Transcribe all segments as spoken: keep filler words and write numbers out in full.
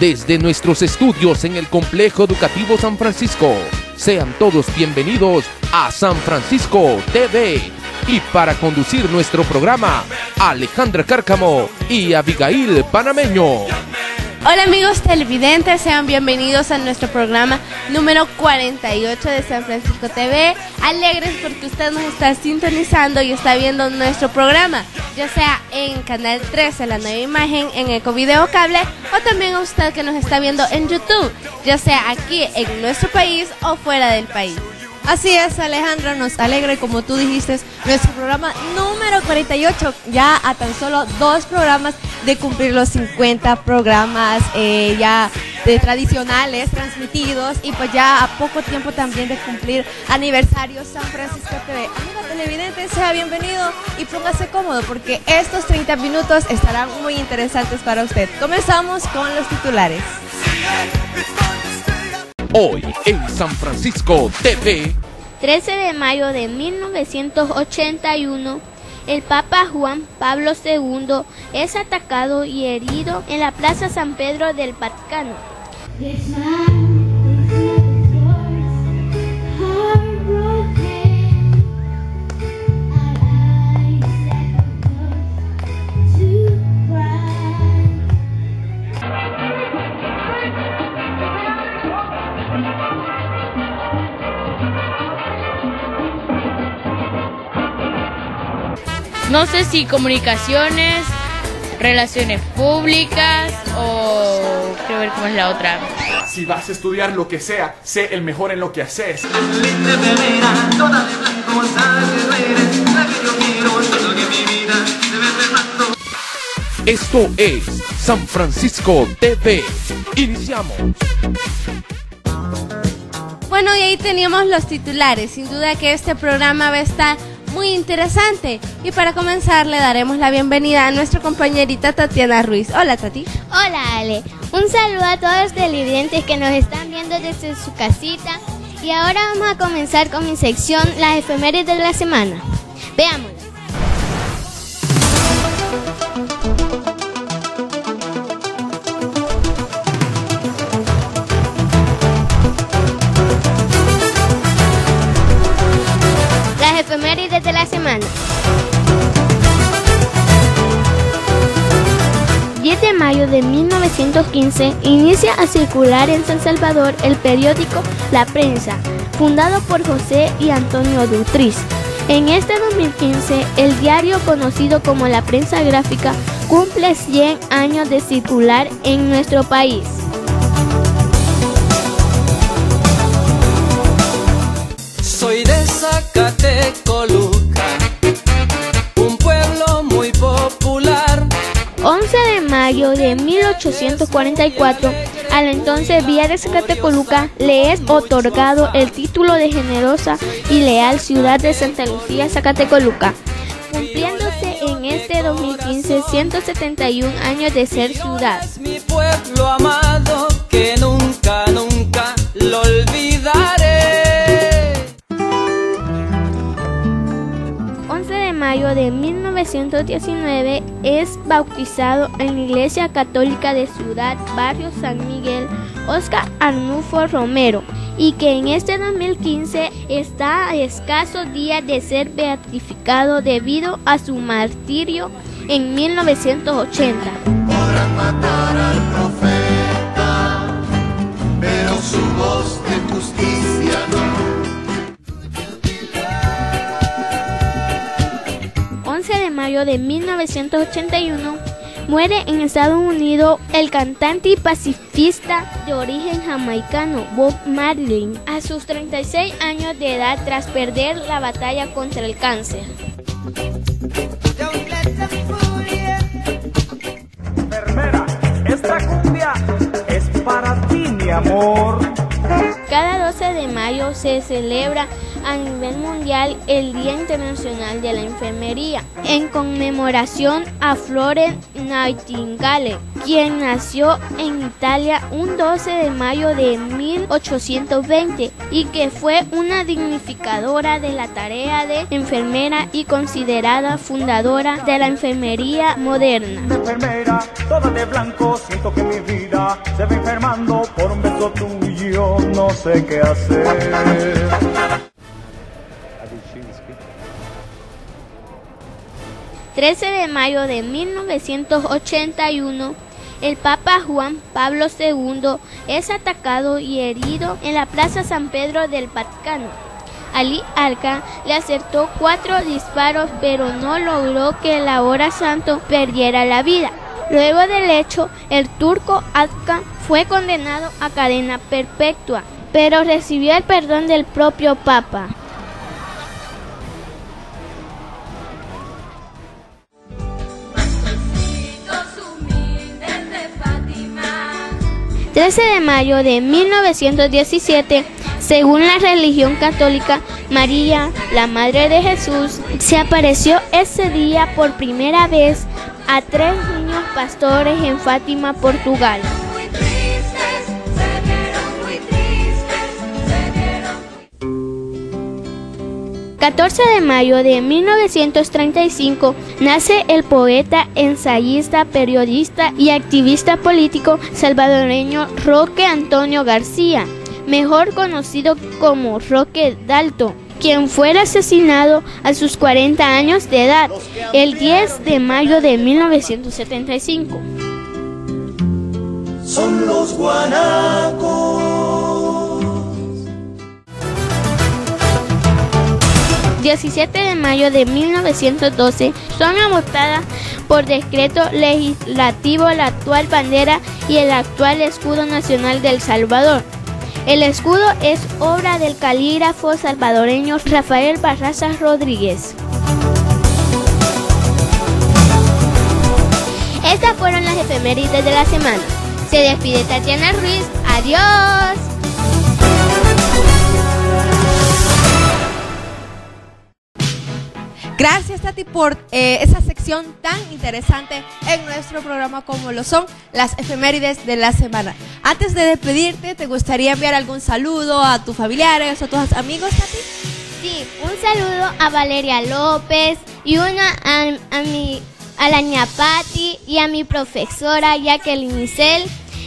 Desde nuestros estudios en el Complejo Educativo San Francisco, sean todos bienvenidos a San Francisco T V. Y para conducir nuestro programa, Alejandra Cárcamo y Abigail Panameño. Hola amigos televidentes, sean bienvenidos a nuestro programa número cuarenta y ocho de San Francisco T V. Alegres porque usted nos está sintonizando y está viendo nuestro programa, ya sea en Canal trece, la Nueva Imagen, en EcoVideo Cable, o también a usted que nos está viendo en YouTube, ya sea aquí en nuestro país o fuera del país. Así es, Alejandra, nos alegra, como tú dijiste, nuestro programa número cuarenta y ocho, ya a tan solo dos programas de cumplir los cincuenta programas eh, ya de tradicionales transmitidos, y pues ya a poco tiempo también de cumplir aniversario San Francisco T V. Amigo televidente, sea bienvenido y póngase cómodo porque estos treinta minutos estarán muy interesantes para usted. Comenzamos con los titulares. Hoy en San Francisco T V. trece de mayo de mil novecientos ochenta y uno, el Papa Juan Pablo segundo es atacado y herido en la Plaza San Pedro del Vaticano. No sé si comunicaciones, relaciones públicas o creo ver cómo es la otra. Si vas a estudiar lo que sea, sé el mejor en lo que haces. Esto es San Francisco T V. Iniciamos. Bueno, y ahí teníamos los titulares. Sin duda que este programa va a estar muy interesante, y para comenzar le daremos la bienvenida a nuestra compañerita Tatiana Ruiz. Hola Tati. Hola Ale, un saludo a todos los televidentes que nos están viendo desde su casita, y ahora vamos a comenzar con mi sección, las efemérides de la semana. Veámoslo. Efemérides de la semana. diez de mayo de mil novecientos quince inicia a circular en San Salvador el periódico La Prensa, fundado por José y Antonio Dutriz. En este dos mil quince, el diario conocido como La Prensa Gráfica cumple cien años de circular en nuestro país. Soy de Zacatecoluca, un pueblo muy popular. once de mayo de mil ochocientos cuarenta y cuatro, a la entonces Villa de Zacatecoluca le es otorgado el título de generosa y leal ciudad de Santa Lucía Zacatecoluca, cumpliéndose en este dos mil quince ciento setenta y uno años de ser ciudad. Es mi pueblo amado que nunca, nunca lo olvidaré. once de mayo de mil novecientos diecinueve es bautizado en la Iglesia Católica de Ciudad Barrio San Miguel Oscar Arnulfo Romero, y que en este dos mil quince está a escasos días de ser beatificado debido a su martirio en mil novecientos ochenta. Podrán matar al profeta, pero su voz de justicia no. once de mayo de mil novecientos ochenta y uno muere en Estados Unidos el cantante y pacifista de origen jamaicano Bob Marley a sus treinta y seis años de edad tras perder la batalla contra el cáncer. Enfermera, esta cumbia es para ti, mi amor. Cada doce de mayo se celebra a nivel mundial el Día Internacional de la Enfermería. en conmemoración a Florence Nightingale, quien nació en Italia un doce de mayo de mil ochocientos veinte y que fue una dignificadora de la tarea de enfermera y considerada fundadora de la enfermería moderna. De enfermera, toda de blanco, siento que mi vida se va enfermando por un beso tuyo, no sé qué hacer. trece de mayo de mil novecientos ochenta y uno, el Papa Juan Pablo segundo es atacado y herido en la Plaza San Pedro del Vaticano. Alí Alca le acertó cuatro disparos, pero no logró que el ahora santo perdiera la vida. Luego del hecho, el turco Alca fue condenado a cadena perpetua, pero recibió el perdón del propio Papa. trece de mayo de mil novecientos diecisiete, según la religión católica, María, la Madre de Jesús, se apareció ese día por primera vez a tres niños pastores en Fátima, Portugal. catorce de mayo de mil novecientos treinta y cinco nace el poeta, ensayista, periodista y activista político salvadoreño Roque Antonio García, mejor conocido como Roque Dalton, quien fue asesinado a sus cuarenta años de edad el diez de mayo de mil novecientos setenta y cinco. Son los guanacos. diecisiete de mayo de mil novecientos doce son adoptadas por decreto legislativo la actual bandera y el actual escudo nacional del Salvador. El escudo es obra del calígrafo salvadoreño Rafael Barraza Rodríguez. Estas fueron las efemérides de la semana. Se despide Tatiana Ruiz. ¡Adiós! Gracias, Tati, por eh, esa sección tan interesante en nuestro programa como lo son las efemérides de la semana. Antes de despedirte, ¿te gustaría enviar algún saludo a tus familiares o a tus amigos, Tati? Sí, un saludo a Valeria López y una a, a, mi, a la niña Pati y a mi profesora Jacqueline Michel.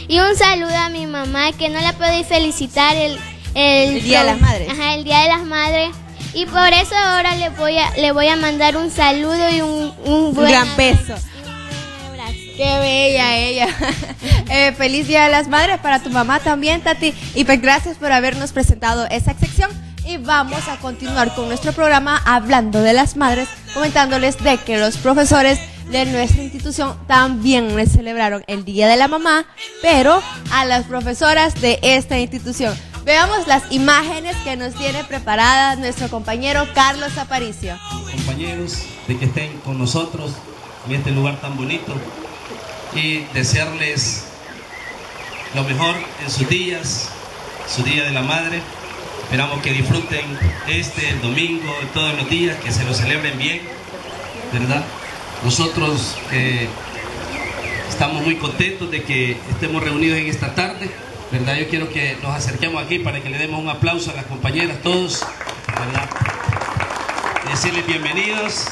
Y un saludo a mi mamá, que no la podéis felicitar el, el, el Día de las Madres. Ajá, el Día de las Madres. Y por eso ahora le voy a, le voy a mandar un saludo y un, un buen gran beso. ¡Qué bella ella! eh, feliz Día de las Madres para tu mamá también, Tati. Y pues gracias por habernos presentado esa sección. Y vamos a continuar con nuestro programa hablando de las madres, comentándoles de que los profesores de nuestra institución también les celebraron el Día de la Mamá, pero a las profesoras de esta institución. Veamos las imágenes que nos tiene preparadas nuestro compañero Carlos Aparicio. Compañeros, de que estén con nosotros en este lugar tan bonito y desearles lo mejor en sus días, su Día de la Madre. Esperamos que disfruten este el domingo, todos los días, que se lo celebren bien, ¿verdad? Nosotros eh, estamos muy contentos de que estemos reunidos en esta tarde, ¿verdad? Yo quiero que nos acerquemos aquí para que le demos un aplauso a las compañeras, todos, ¿verdad? Decirles bienvenidos.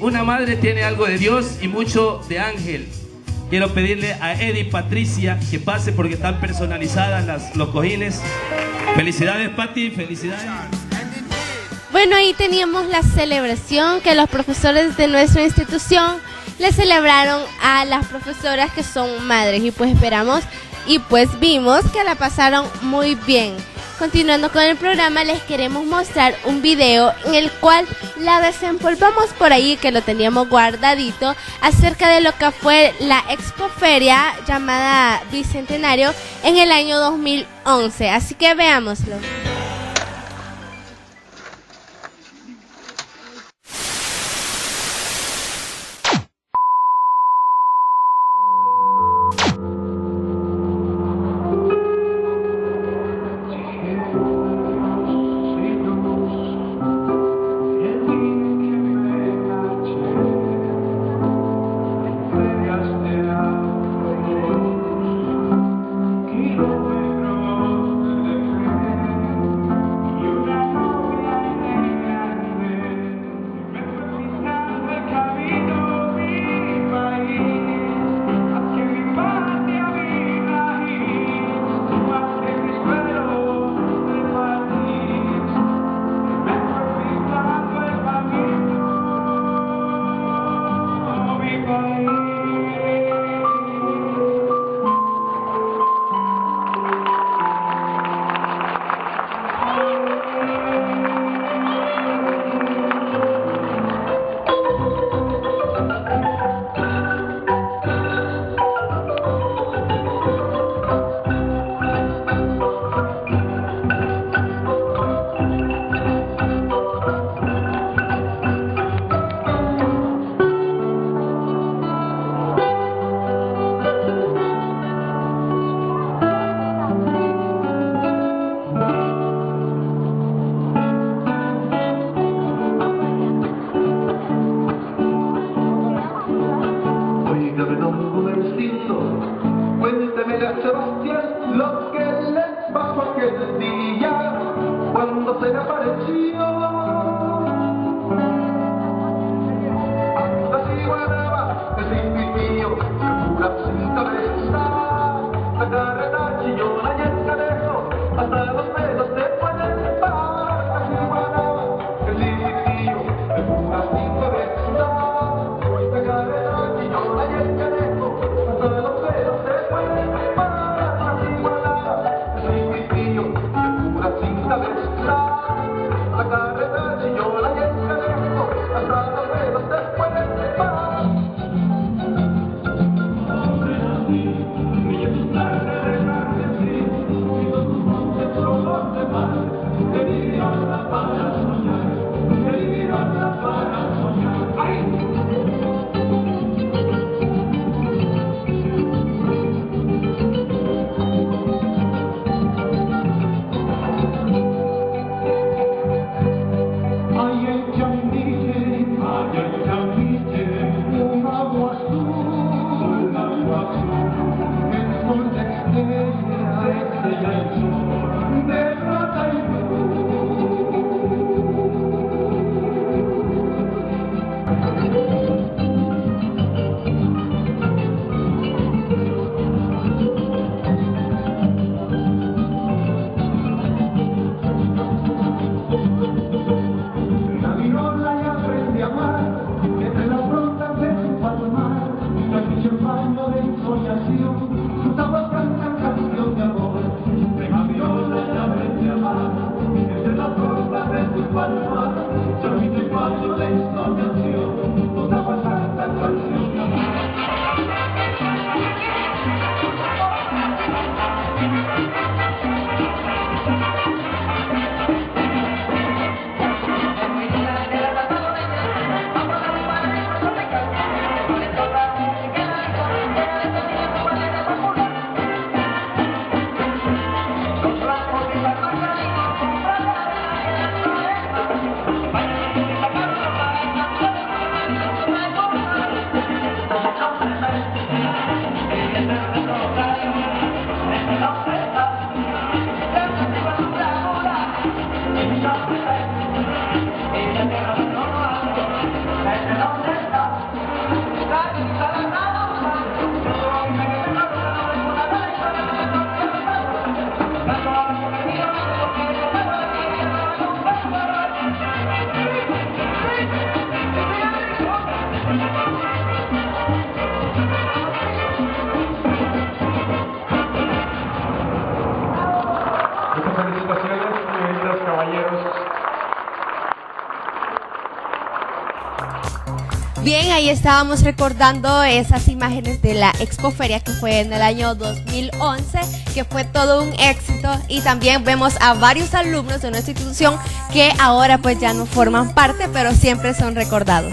Una madre tiene algo de Dios y mucho de ángel. Quiero pedirle a Edy Patricia que pase porque están personalizadas las, los cojines. Felicidades, Pati, felicidades. Bueno, ahí teníamos la celebración que los profesores de nuestra institución le celebraron a las profesoras que son madres. Y pues esperamos y pues vimos que la pasaron muy bien. Continuando con el programa, les queremos mostrar un video en el cual la desempolvamos por ahí, que lo teníamos guardadito, acerca de lo que fue la expoferia llamada Bicentenario en el año dos mil once. Así que veámoslo. La carrera bien, ahí estábamos recordando esas imágenes de la Expoferia que fue en el año dos mil once, que fue todo un éxito, y también vemos a varios alumnos de nuestra institución que ahora pues ya no forman parte, pero siempre son recordados.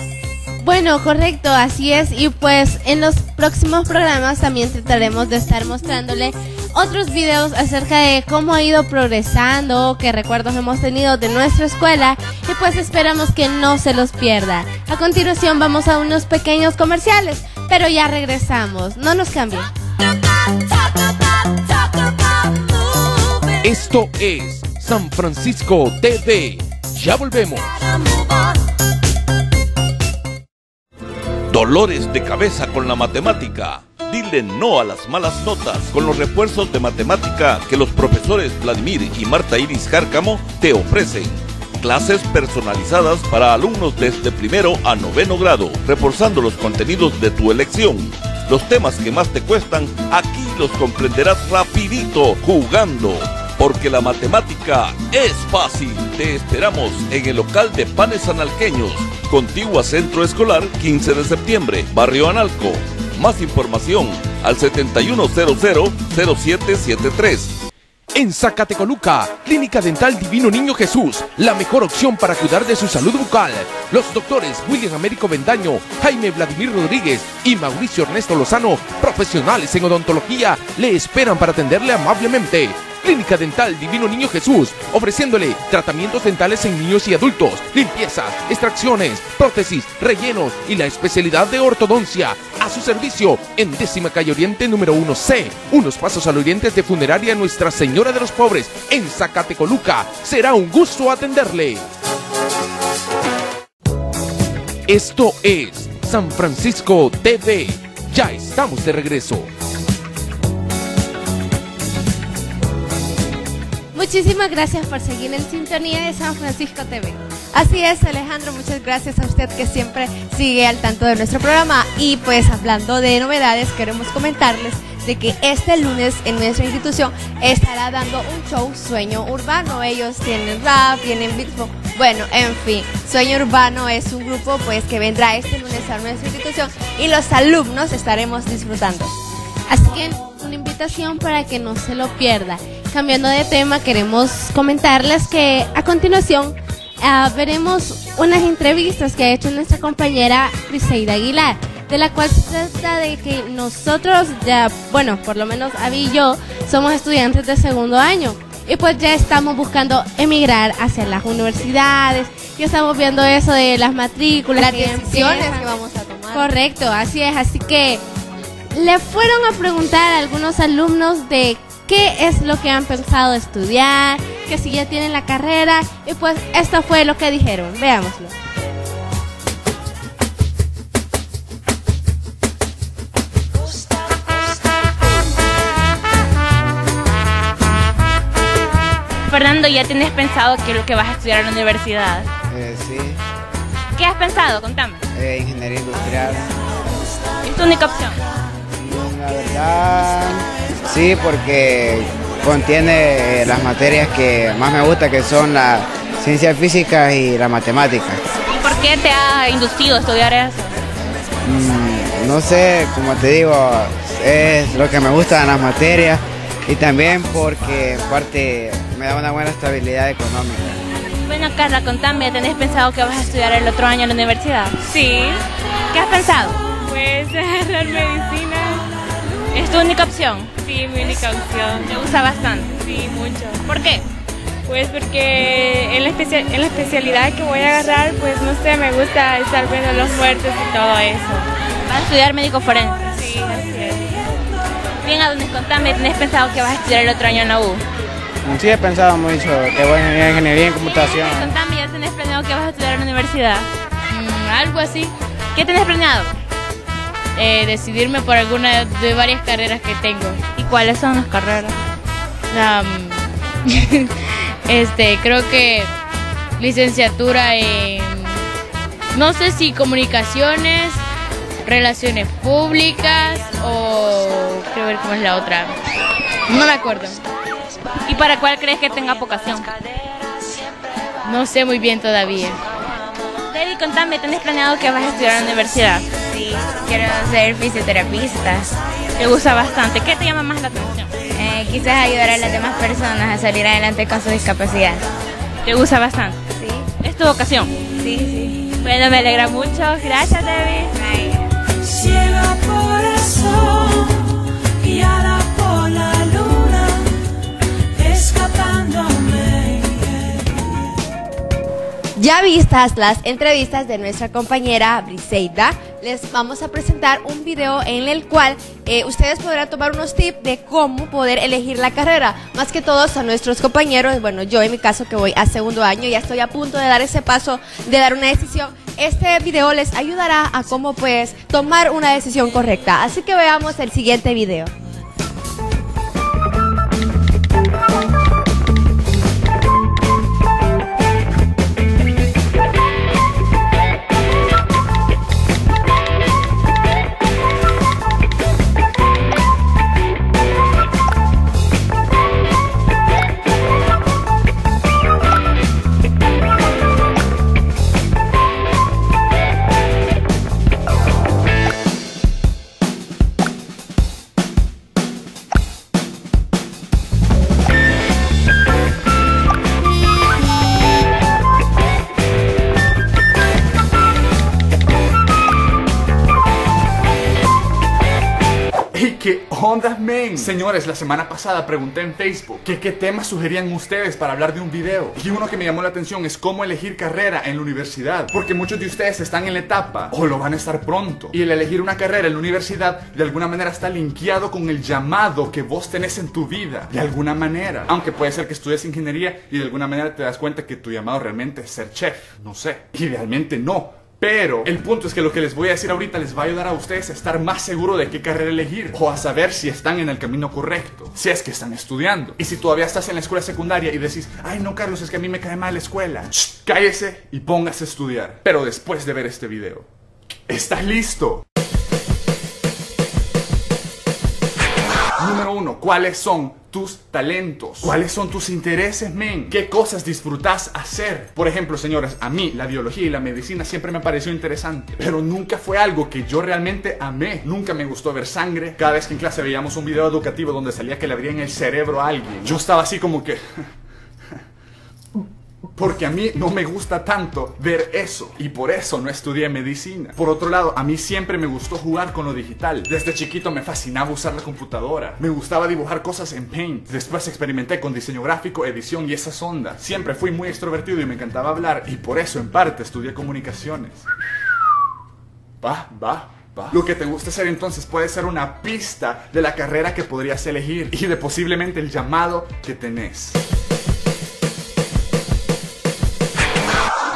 Bueno, correcto, así es, y pues en los próximos programas también trataremos de estar mostrándole otros videos acerca de cómo ha ido progresando, qué recuerdos hemos tenido de nuestra escuela, y pues esperamos que no se los pierda. A continuación vamos a unos pequeños comerciales, pero ya regresamos, no nos cambien. Esto es San Francisco T V, ya volvemos. Dolores de cabeza con la matemática. Dile no a las malas notas con los refuerzos de matemática que los profesores Vladimir y Marta Iris Cárcamo te ofrecen. Clases personalizadas para alumnos desde primero a noveno grado, reforzando los contenidos de tu elección. Los temas que más te cuestan, aquí los comprenderás rapidito jugando, porque la matemática es fácil. Te esperamos en el local de Panes Analqueños, contigua Centro Escolar quince de septiembre, Barrio Analco. Más información al setenta y uno cero cero cero siete siete tres. En Zacatecoluca, Clínica Dental Divino Niño Jesús, la mejor opción para cuidar de su salud bucal. Los doctores William Américo Bendaño, Jaime Vladimir Rodríguez y Mauricio Ernesto Lozano, profesionales en odontología, le esperan para atenderle amablemente. Clínica Dental Divino Niño Jesús, ofreciéndole tratamientos dentales en niños y adultos, limpiezas, extracciones, prótesis, rellenos y la especialidad de ortodoncia. A su servicio, en décima calle Oriente número uno C, unos pasos al oriente de Funeraria Nuestra Señora de los Pobres, en Zacatecoluca. Será un gusto atenderle. Esto es San Francisco T V. Ya estamos de regreso. Muchísimas gracias por seguir en sintonía de San Francisco T V. Así es, Alejandro, muchas gracias a usted que siempre sigue al tanto de nuestro programa. Y pues hablando de novedades, queremos comentarles de que este lunes en nuestra institución estará dando un show Sueño Urbano. Ellos tienen rap, tienen beatbox, bueno, en fin. Sueño Urbano es un grupo pues que vendrá este lunes a nuestra institución y los alumnos estaremos disfrutando. Así que una invitación para que no se lo pierda. Cambiando de tema, queremos comentarles que a continuación uh, veremos unas entrevistas que ha hecho nuestra compañera Criseida Aguilar, de la cual se trata de que nosotros ya, bueno, por lo menos Abby y yo, somos estudiantes de segundo año y pues ya estamos buscando emigrar hacia las universidades, ya estamos viendo eso de las matrículas, las decisiones que vamos a tomar. Correcto, así es, así que le fueron a preguntar a algunos alumnos de qué es lo que han pensado estudiar, que si ya tienen la carrera, y pues esto fue lo que dijeron, veámoslo. Fernando, ¿ya tienes pensado qué es lo que vas a estudiar en la universidad? Eh, sí. ¿Qué has pensado? Contame. Eh, ingeniería industrial. ¿Es tu única opción? La verdad... sí, porque contiene las materias que más me gustan, que son las ciencias físicas y la matemática. ¿Y por qué te ha inducido a estudiar eso? Mm, no sé, como te digo, es lo que me gustan las materias y también porque en parte me da una buena estabilidad económica. Bueno, Carla, contame, ¿tenés pensado que vas a estudiar el otro año en la universidad? Sí. ¿Qué has pensado? Pues agarrar medicina. ¿Es tu única opción? Sí, mi única opción. ¿Te gusta bastante? Sí, mucho. ¿Por qué? Pues porque en la, especia en la especialidad que voy a agarrar, pues no sé, me gusta estar viendo los muertos y todo eso. ¿Vas a estudiar médico forense? Sí, así es. Bien, Adonis, contame, ¿tenés pensado que vas a estudiar el otro año en la U? Sí, he pensado mucho, que voy a ingeniería en computación. Sí, contame, ¿ya tenés planeado que vas a estudiar en la universidad? Mm, algo así. ¿Qué tenés planeado? Eh, decidirme por alguna de varias carreras que tengo. ¿Y cuáles son las carreras? Um, este, creo que licenciatura en, no sé si comunicaciones, relaciones públicas o quiero ver cómo es la otra. No me acuerdo. ¿Y para cuál crees que tenga vocación? No sé muy bien todavía. Edy, contame, ¿tenés planeado que vas a estudiar a la universidad? Sí, quiero ser fisioterapista. Te gusta bastante. ¿Qué te llama más la atención? Eh, quizás ayudar a las demás personas a salir adelante con su discapacidad. ¿Te gusta bastante? Sí. ¿Es tu vocación? Sí, sí. Bueno, me alegra mucho. Gracias, Edy. Ciega por el sol, guiada por la luna, escapándome. Ya vistas las entrevistas de nuestra compañera Criseida, les vamos a presentar un video en el cual eh, ustedes podrán tomar unos tips de cómo poder elegir la carrera. Más que todos a nuestros compañeros, bueno, yo en mi caso que voy a segundo año, ya estoy a punto de dar ese paso, de dar una decisión. Este video les ayudará a cómo pues tomar una decisión correcta. Así que veamos el siguiente video. ¿Qué onda, men? Señores, la semana pasada pregunté en Facebook que qué temas sugerían ustedes para hablar de un video. Y uno que me llamó la atención es cómo elegir carrera en la universidad, porque muchos de ustedes están en la etapa o lo van a estar pronto. Y el elegir una carrera en la universidad de alguna manera está linkeado con el llamado que vos tenés en tu vida, de alguna manera. Aunque puede ser que estudies ingeniería y de alguna manera te das cuenta que tu llamado realmente es ser chef, no sé. Idealmente no. Pero el punto es que lo que les voy a decir ahorita les va a ayudar a ustedes a estar más seguros de qué carrera elegir, o a saber si están en el camino correcto, si es que están estudiando. Y si todavía estás en la escuela secundaria y decís, ay no, Carlos, es que a mí me cae mal la escuela, shh, cállese y póngase a estudiar. Pero después de ver este video, ¿estás listo? Número uno, ¿cuáles son tus talentos? ¿Cuáles son tus intereses, men? ¿Qué cosas disfrutas hacer? Por ejemplo, señores, a mí la biología y la medicina siempre me pareció interesante, pero nunca fue algo que yo realmente amé. Nunca me gustó ver sangre. Cada vez que en clase veíamos un video educativo donde salía que le abrían el cerebro a alguien, yo estaba así como que... porque a mí no me gusta tanto ver eso, y por eso no estudié medicina. Por otro lado, a mí siempre me gustó jugar con lo digital. Desde chiquito me fascinaba usar la computadora. Me gustaba dibujar cosas en Paint. Después experimenté con diseño gráfico, edición y esas ondas. Siempre fui muy extrovertido y me encantaba hablar, y por eso en parte estudié comunicaciones. Va, va. Lo que te gusta hacer entonces puede ser una pista de la carrera que podrías elegir y de posiblemente el llamado que tenés.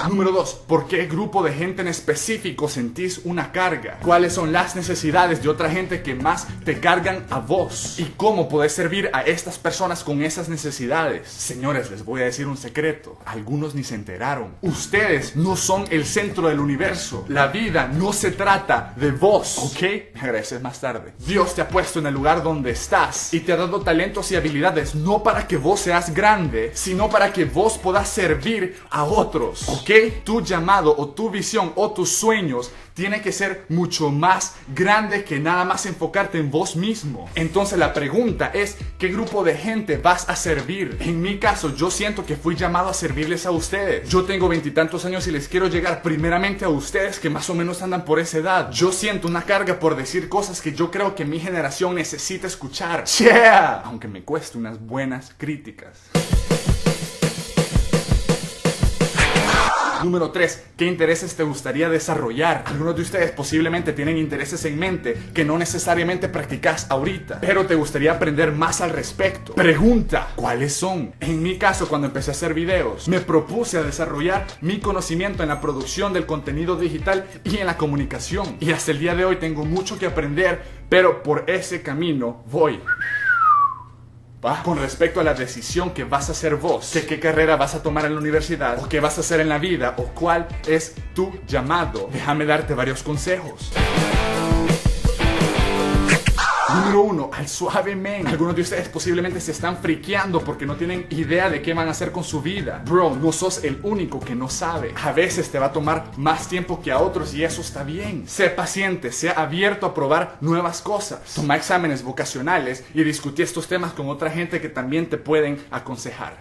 Número dos, ¿por qué grupo de gente en específico sentís una carga? ¿Cuáles son las necesidades de otra gente que más te cargan a vos? ¿Y cómo podés servir a estas personas con esas necesidades? Señores, les voy a decir un secreto. Algunos ni se enteraron. Ustedes no son el centro del universo. La vida no se trata de vos, ¿ok? Me agradeces más tarde. Dios te ha puesto en el lugar donde estás y te ha dado talentos y habilidades no para que vos seas grande, sino para que vos podás servir a otros, ¿ok? Tu llamado o tu visión o tus sueños tiene que ser mucho más grande que nada más enfocarte en vos mismo. Entonces la pregunta es, ¿qué grupo de gente vas a servir? En mi caso, yo siento que fui llamado a servirles a ustedes. Yo tengo veintitantos años y les quiero llegar primeramente a ustedes que más o menos andan por esa edad. Yo siento una carga por decir cosas que yo creo que mi generación necesita escuchar. ¡Yeah! Aunque me cueste unas buenas críticas. Número tres, ¿qué intereses te gustaría desarrollar? Algunos de ustedes posiblemente tienen intereses en mente que no necesariamente practicas ahorita, pero te gustaría aprender más al respecto. Pregunta, ¿cuáles son? En mi caso, cuando empecé a hacer videos, me propuse a desarrollar mi conocimiento en la producción del contenido digital y en la comunicación. Y hasta el día de hoy tengo mucho que aprender, pero por ese camino voy. Con respecto a la decisión que vas a hacer vos, que qué carrera vas a tomar en la universidad, o qué vas a hacer en la vida, o cuál es tu llamado, déjame darte varios consejos. Número uno, al suave, men. Algunos de ustedes posiblemente se están friqueando porque no tienen idea de qué van a hacer con su vida. Bro, no sos el único que no sabe. A veces te va a tomar más tiempo que a otros y eso está bien. Sé paciente, sea abierto a probar nuevas cosas. Toma exámenes vocacionales y discutí estos temas con otra gente que también te pueden aconsejar.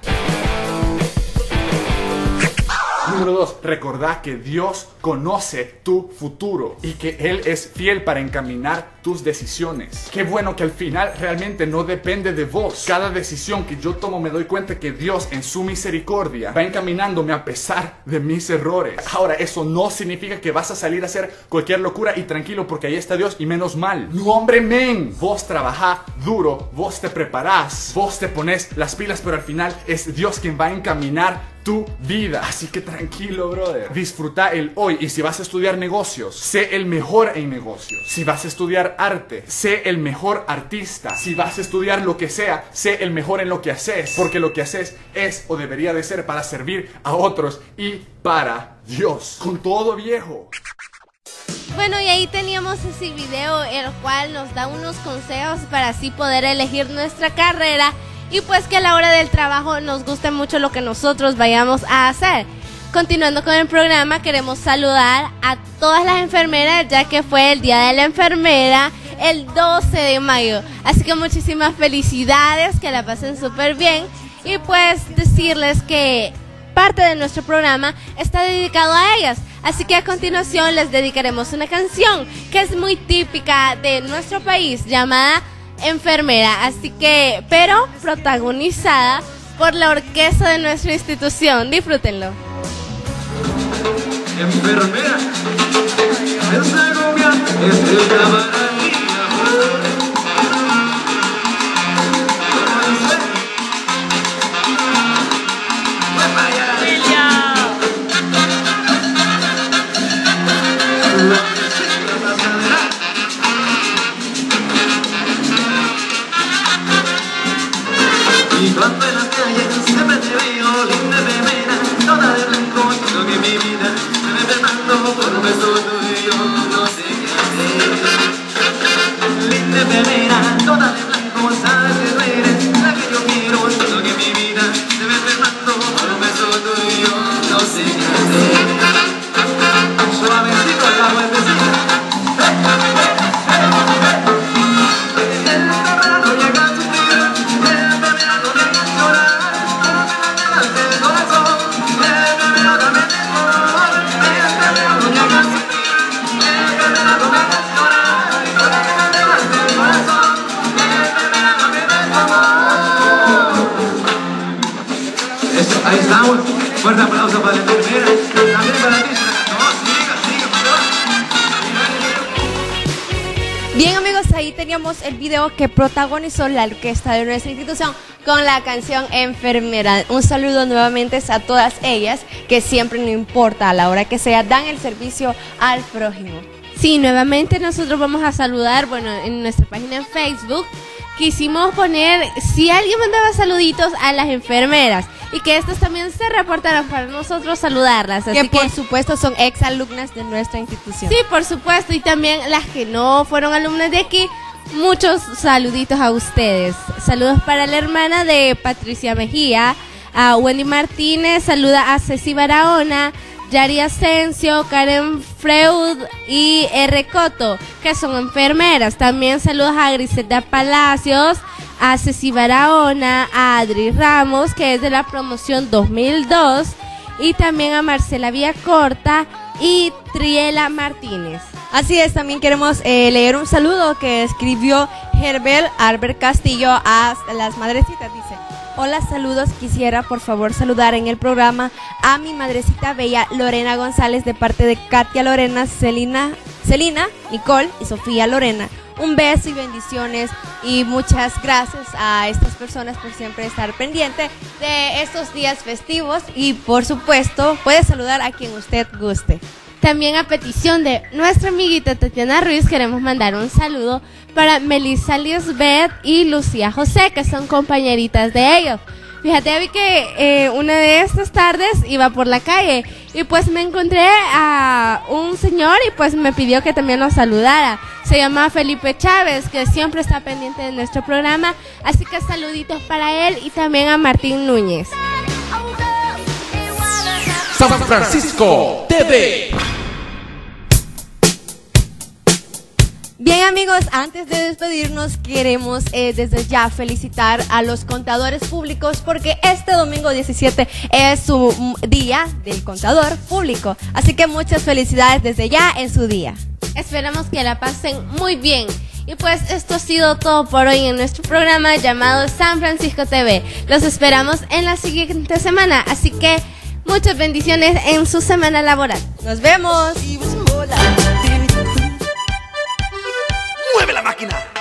Número dos, recordá que Dios conoce tu futuro y que Él es fiel para encaminar tus decisiones. Qué bueno que al final realmente no depende de vos. Cada decisión que yo tomo me doy cuenta que Dios en su misericordia va encaminándome a pesar de mis errores. Ahora, eso no significa que vas a salir a hacer cualquier locura y tranquilo porque ahí está Dios y menos mal. No, hombre, men. Vos trabajá duro, vos te preparás, vos te pones las pilas, pero al final es Dios quien va a encaminar tu vida. Así que tranquilo, brother. Disfruta el hoy. Y si vas a estudiar negocios, sé el mejor en negocios. Si vas a estudiar arte, sé el mejor artista. Si vas a estudiar lo que sea, sé el mejor en lo que haces. Porque lo que haces es o debería de ser para servir a otros y para Dios. Con todo, viejo. Bueno, y ahí teníamos ese video, el cual nos da unos consejos para así poder elegir nuestra carrera. Y pues que a la hora del trabajo nos guste mucho lo que nosotros vayamos a hacer. Continuando con el programa, queremos saludar a todas las enfermeras, ya que fue el Día de la Enfermera el doce de mayo. Así que muchísimas felicidades, que la pasen súper bien. Y pues decirles que parte de nuestro programa está dedicado a ellas. Así que a continuación les dedicaremos una canción que es muy típica de nuestro país, llamada Enfermera, así que, pero protagonizada por la orquesta de nuestra institución. Disfrútenlo. Enfermera, es la novia, es el camarada. Cuando en las calles siempre te veo, linda enfermera, toda de blanco, creo que mi vida me enfermando por un beso tuyo, no sé qué hacer. Linda enfermera, toda de blanco, sabes que tú eres la que yo quiero, creo que mi vida me enfermando por un beso tuyo, no sé qué hacer. Suavecito la vueltecita. Fuerte aplauso para la enfermera, también para mí. Bien, amigos, ahí teníamos el video que protagonizó la orquesta de nuestra institución con la canción Enfermera. Un saludo nuevamente a todas ellas que siempre, no importa a la hora que sea, dan el servicio al prójimo. Sí, nuevamente nosotros vamos a saludar, bueno, en nuestra página en Facebook quisimos poner si alguien mandaba saluditos a las enfermeras y que estas también se reportaran para nosotros saludarlas. Así que, que por supuesto son ex alumnas de nuestra institución. Sí, por supuesto, y también las que no fueron alumnas de aquí, muchos saluditos a ustedes. Saludos para la hermana de Patricia Mejía, a Wendy Martínez, saluda a Ceci Barahona, Yari Asensio, Karen Freud y R. Coto, que son enfermeras. También saludos a Griselda Palacios, a Ceci Barahona, a Adri Ramos, que es de la promoción dos mil dos, y también a Marcela Villacorta y Triela Martínez. Así es, también queremos eh, leer un saludo que escribió Herbert Albert Castillo a las madrecitas, dice: hola, saludos, quisiera por favor saludar en el programa a mi madrecita bella Lorena González de parte de Katia Lorena, Celina, Celina, Nicole y Sofía Lorena. Un beso y bendiciones, y muchas gracias a estas personas por siempre estar pendiente de estos días festivos, y por supuesto puede saludar a quien usted guste. También a petición de nuestra amiguita Tatiana Ruiz queremos mandar un saludo para Melissa Lisbeth y Lucía José, que son compañeritas de ellos. Fíjate, vi que eh, una de estas tardes iba por la calle y pues me encontré a un señor y pues me pidió que también nos saludara. Se llama Felipe Chávez, que siempre está pendiente de nuestro programa, así que saluditos para él y también a Martín Núñez. San Francisco T V. Bien amigos, antes de despedirnos queremos eh, desde ya felicitar a los contadores públicos porque este domingo diecisiete es su día del contador público. Así que muchas felicidades desde ya en su día. Esperamos que la pasen muy bien. Y pues esto ha sido todo por hoy en nuestro programa llamado San Francisco T V. Los esperamos en la siguiente semana, así que muchas bendiciones en su semana laboral. ¡Nos vemos! ¡Mueve la máquina!